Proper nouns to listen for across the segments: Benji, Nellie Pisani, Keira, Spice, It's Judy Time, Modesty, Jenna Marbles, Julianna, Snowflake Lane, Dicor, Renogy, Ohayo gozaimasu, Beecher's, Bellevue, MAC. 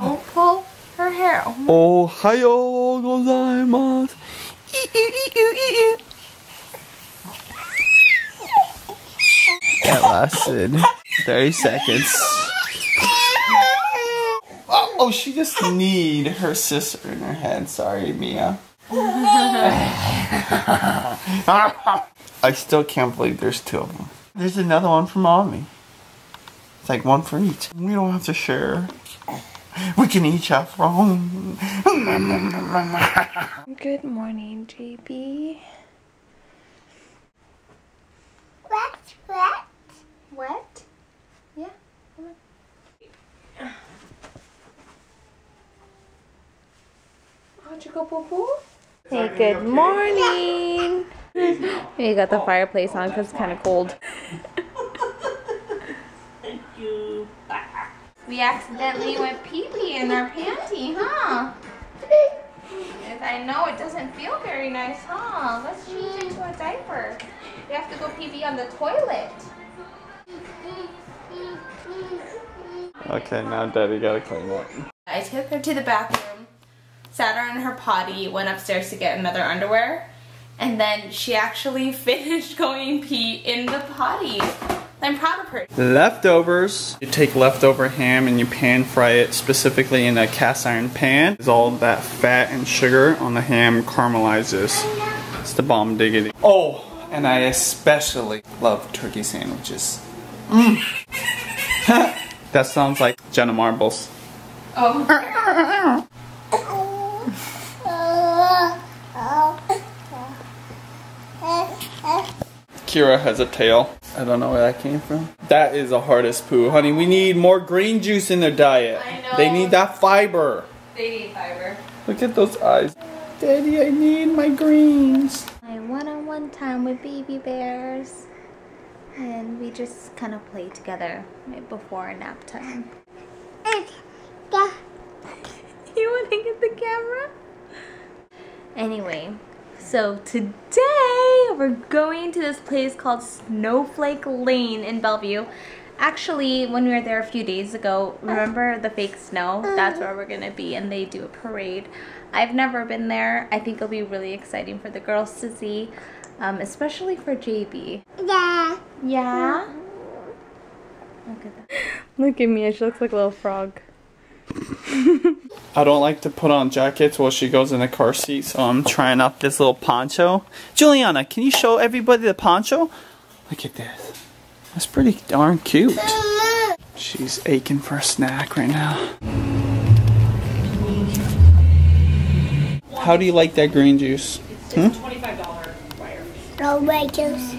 Oh, pull her hair. Oh, Ohayo gozaimasu. That lasted 30 seconds. Oh, she just kneed her sister in her head. Sorry, Mia. I still can't believe there's two of them. There's another one for Mommy. It's like one for each. We don't have to share. We can each have our own. Good morning, JB. What? Yeah. How'd you go, poo-poo? Hey, good morning. We got the fireplace on because it's kind of cold. Thank you. We accidentally went pee-pee in our panty, huh? I know it doesn't feel very nice, huh? Let's change into a diaper. We have to go pee-pee on the toilet. Okay, now Daddy gotta clean up. I took her to the bathroom, sat her in her potty, went upstairs to get another underwear, and then she actually finished going pee in the potty. I'm proud of her. Leftovers. You take leftover ham and you pan fry it specifically in a cast iron pan. Because all that fat and sugar on the ham caramelizes. It's the bomb diggity. Oh, and I especially love turkey sandwiches. Mm. That sounds like Jenna Marbles. Oh. Keira has a tail. I don't know where that came from. That is the hardest poo. Honey, we need more green juice in their diet. I know. They need that fiber. They need fiber. Look at those eyes. Daddy, I need my greens. My one-on-one time with baby bears. And we just kind of play together right before nap time. You want to get the camera? Anyway. So today we're going to this place called Snowflake Lane in Bellevue. Actually, when we were there a few days ago, remember the fake snow? That's where we're gonna be, and they do a parade. I've never been there. I think it'll be really exciting for the girls to see, especially for JB. Yeah. Yeah? Look at that. Look at Mia, she looks like a little frog. I don't like to put on jackets while she goes in the car seat, so I'm trying out this little poncho. Julianna, can you show everybody the poncho? Look at this. That's pretty darn cute. She's aching for a snack right now. How do you like that green juice? It's $25 wire. No white juice.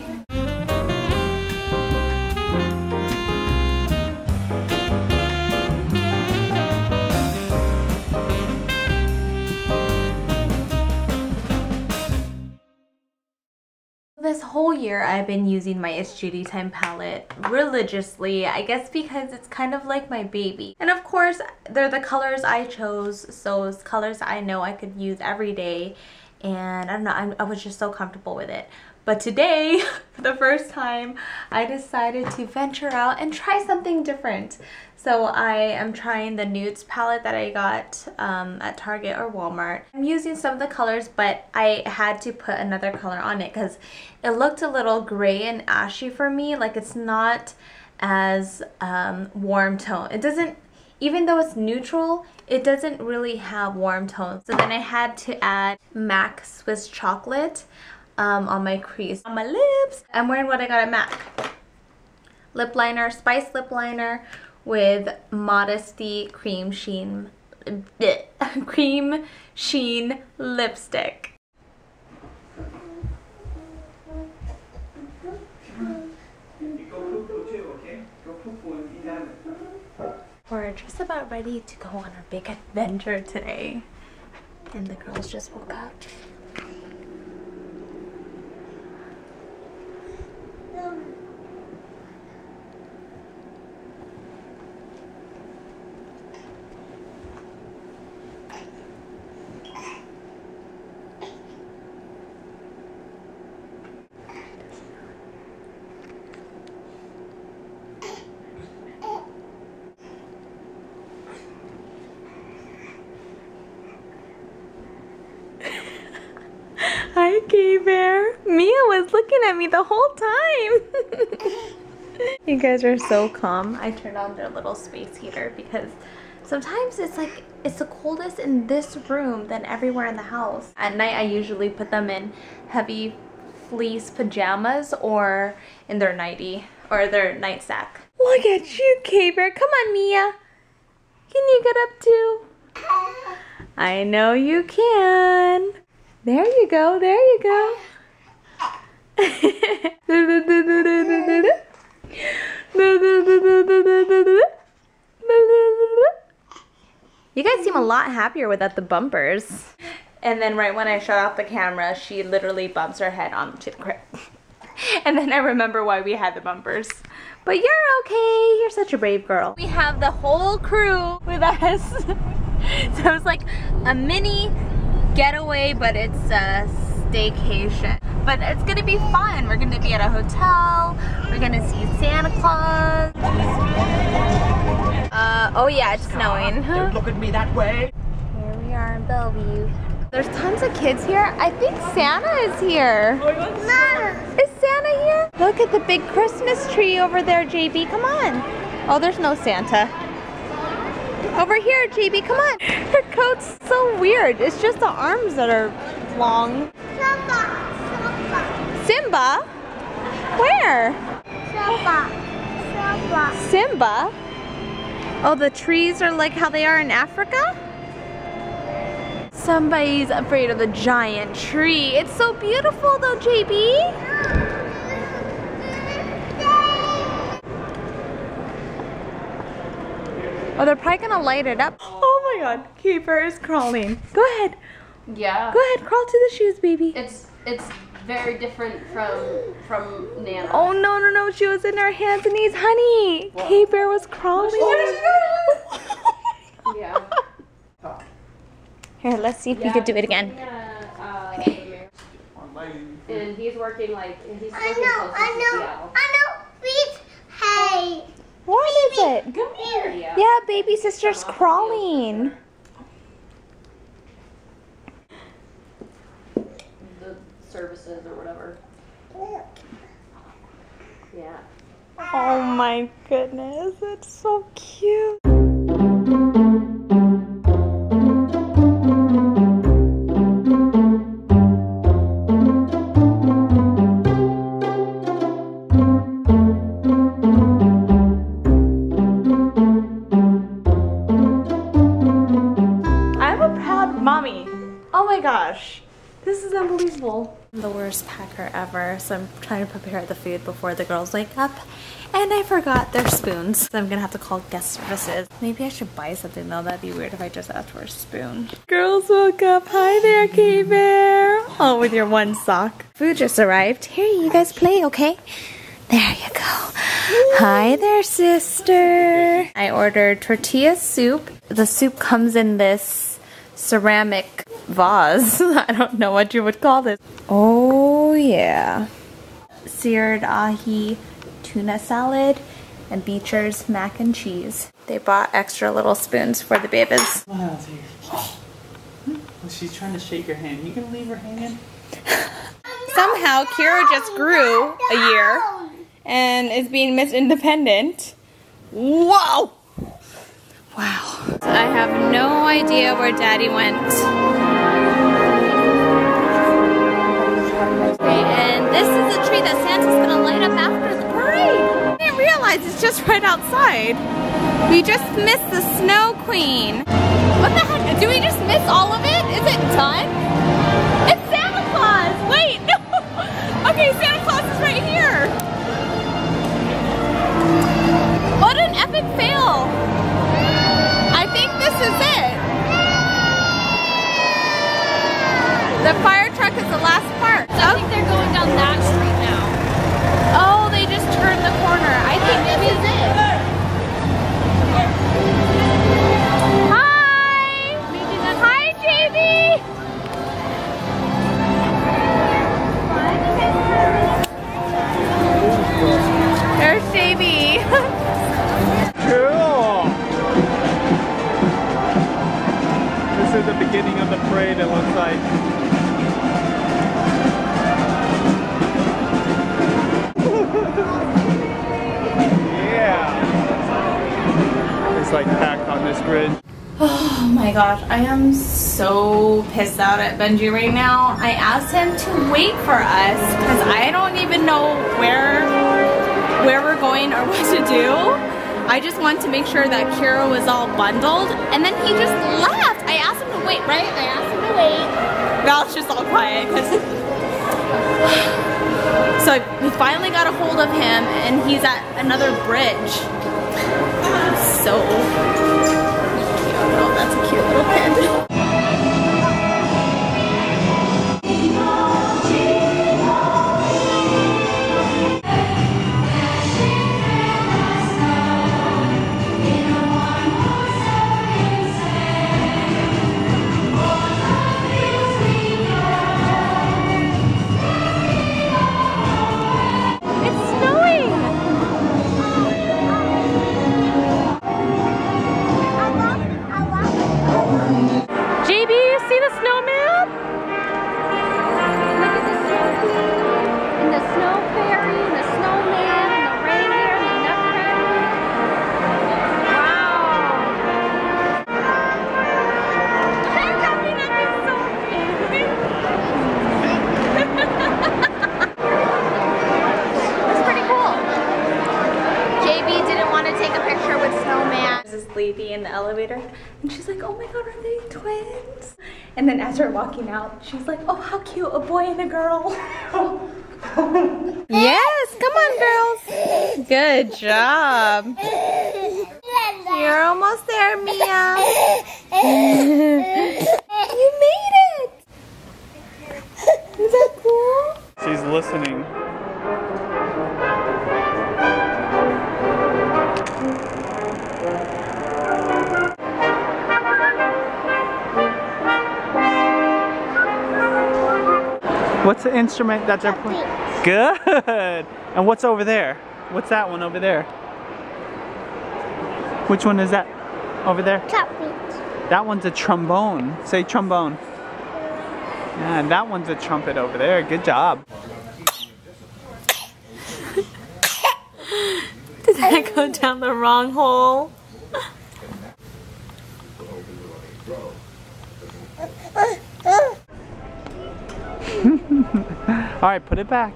This whole year I've been using my It's Judy Time palette religiously, I guess because it's kind of like my baby. And of course, they're the colors I chose, so it's colors I know I could use every day. And I don't know, I was just so comfortable with it. But today, for the first time, I decided to venture out and try something different. So I am trying the Nudes palette that I got at Target or Walmart. I'm using some of the colors, but I had to put another color on it because it looked a little gray and ashy for me. Like, it's not as warm tone. It doesn't, even though it's neutral, it doesn't really have warm tones. So then I had to add MAC Swiss chocolate on my crease. On my lips, I'm wearing what I got at MAC. Lip liner, Spice lip liner, with Modesty cream sheen lipstick. We're just about ready to go on our big adventure today, and the girls just woke up. Okay, Bear. Mia was looking at me the whole time. You guys are so calm. I turned on their little space heater because sometimes it's like it's the coldest in this room than everywhere in the house. At night, I usually put them in heavy fleece pajamas or in their nightie or their night sack. Look at you, K-Bear. Come on, Mia. Can you get up too? I know you can. There you go. There you go. You guys seem a lot happier without the bumpers. And then right when I shut off the camera, she literally bumps her head onto the crib. And then I remember why we had the bumpers. But you're okay. You're such a brave girl. We have the whole crew with us. So it's like a mini getaway, but it's a staycation. But it's gonna be fun. We're gonna be at a hotel. We're gonna see Santa Claus. Oh yeah, it's snowing. Don't look at me that way. Here we are in Bellevue. There's tons of kids here. I think Santa is here. No. Is Santa here? Look at the big Christmas tree over there, JB. Come on. Oh, there's no Santa. Over here, JB, come on. Her coat's so weird. It's just the arms that are long. Simba. Simba? Simba? Where? Simba. Simba. Simba? Oh, the trees are like how they are in Africa? Somebody's afraid of the giant tree. It's so beautiful though, JB. Oh, they're probably gonna light it up. Oh my god, Keeper is crawling. Go ahead. Yeah. Go ahead, crawl to the shoes, baby. It's very different from Nana. Oh no, no, no, she was in her hands and knees. Honey, Keeper was crawling. Oh. Yeah. Here, let's see if we could do it again. Okay. And he's working Hey. What is it? Come here. Yeah, baby sister's crawling. The services or whatever. Yeah. Oh my goodness, that's so cute. Packer ever, so I'm trying to prepare the food before the girls wake up, and I forgot their spoons, so I'm gonna have to call guest services. Maybe I should buy something though. That'd be weird if I just asked for a spoon. Girls woke up. Hi there, K-Bear. Oh, with your one sock. Food just arrived. Here, you guys play, okay? There you go. Hi there, sister. I ordered tortilla soup. The soup comes in this ceramic vase. I don't know what you would call this. Oh yeah. Seared ahi tuna salad and Beecher's mac and cheese. They bought extra little spoons for the babies. Wow, she's trying to shake her hand. You gonna leave her hanging? Somehow Keira just grew a year and is being Miss Independent. Whoa! Wow. I have no idea where Daddy went. This is a tree that Santa's gonna light up after the parade. I didn't realize it's just right outside. We just missed the snow queen. What the heck? Do we just miss all of it? Is it done? It's Santa Claus! Wait, no! Okay, Santa Claus is right here. What an epic fail. I think this is it. The fire truck is the last part. I think they're going down that street now. Oh, they just turned the corner. I think this is it. Hi! Hi, JB! There's JB. Cool! This is the beginning of the parade, it looks like. like packed on this bridge. Oh my gosh, I am so pissed out at Benji right now. I asked him to wait for us because I don't even know where we're going or what to do. I just wanted to make sure that Keira was all bundled, and then he just left. I asked him to wait, right? I asked him to wait. Val's just all quiet because... So we finally got a hold of him, and he's at another bridge. So cute. Oh, that's a cute little pin. And she's like, oh my god, are they twins? And then as we're walking out, she's like, oh, how cute, a boy and a girl. Yes, come on, girls. Good job. You're almost there, Mia. You made it. Is that cool? She's listening. What's the instrument that they're playing? Good! And what's over there? What's that one over there? Which one is that? Over there? Trumpet. That one's a trombone. Say trombone. Yeah, and that one's a trumpet over there. Good job. Did that go down the wrong hole? Alright, put it back.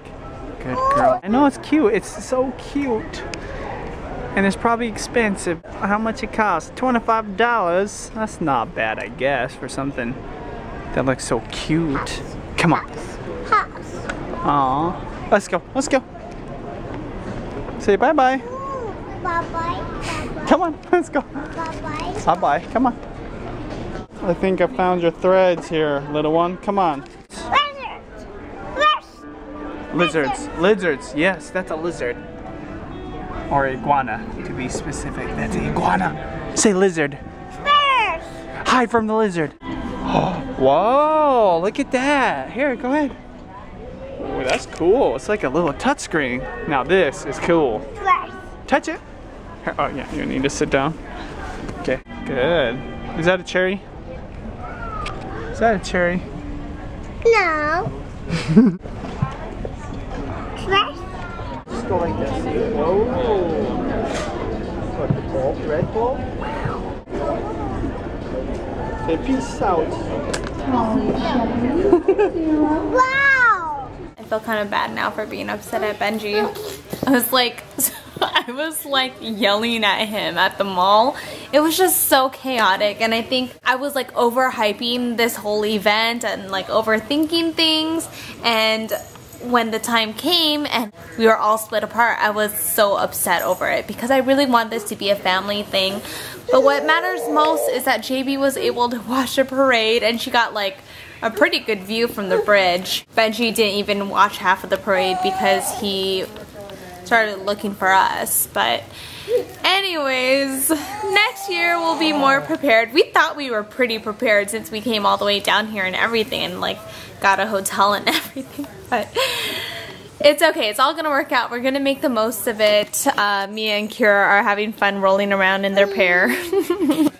Good girl. I know, it's cute. It's so cute. And it's probably expensive. How much it costs? $25. That's not bad, I guess, for something that looks so cute. House. Come on. House. Aw. Let's go. Let's go. Say bye-bye. Bye-bye. Come on. Let's go. Bye-bye. Bye-bye. Come on. I think I found your threads here, little one. Come on. Lizards. Lizards. Yes, that's a lizard. Or iguana, to be specific. That's an iguana. Say lizard. Bears. Hide from the lizard. Oh, whoa, look at that. Here, go ahead. Oh, that's cool. It's like a little touch screen. Now this is cool. Bears. Touch it. Here, oh, yeah, you need to sit down. Okay, good. Is that a cherry? Is that a cherry? No. Just go like this. Whoa! What, the ball? Red ball? Wow! Okay, peace out. Wow! I feel kind of bad now for being upset at Benji. I was like yelling at him at the mall. It was just so chaotic, and I think I was like overhyping this whole event and like overthinking things, and when the time came and we were all split apart, I was so upset over it because I really wanted this to be a family thing. But what matters most is that JB was able to watch the parade, and she got like a pretty good view from the bridge. Benji didn't even watch half of the parade because he started looking for us. But anyways, next year we'll be more prepared. We thought we were pretty prepared since we came all the way down here and everything, and like got a hotel and everything, but it's okay. It's all gonna work out. We're gonna make the most of it. Mia and Keira are having fun rolling around in their pair.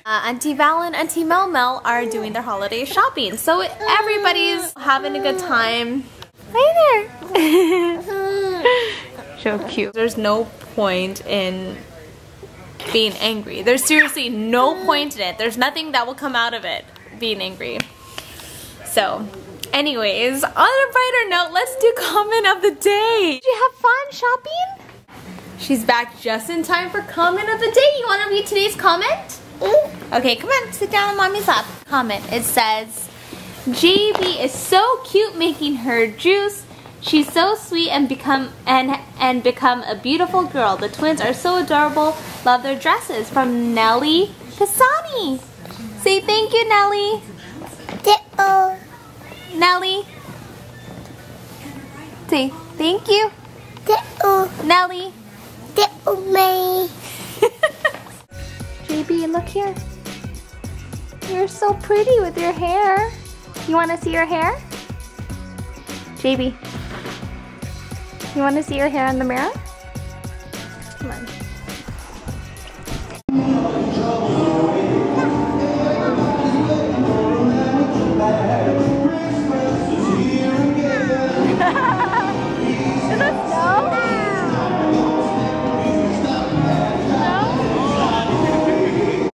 Auntie Val and Auntie Mel Mel are doing their holiday shopping, so everybody's having a good time. Hi there. So cute. There's no point in being angry. There's seriously no point in it. There's nothing that will come out of it being angry. So, anyways, on a brighter note, let's do comment of the day. Did you have fun shopping? She's back just in time for comment of the day. You want to read today's comment? Mm. Okay, come on, sit down, mommy's lap. Comment, it says, JB is so cute making her juice. She's so sweet and become a beautiful girl. The twins are so adorable. Love their dresses. From Nellie Pisani. Say thank you, Nellie. Uh-oh. Nellie. Say thank you. Uh-oh. Nellie. Uh-oh, May. JB, look here. You're so pretty with your hair. You want to see your hair? JB, you want to see your hair in the mirror? Come on.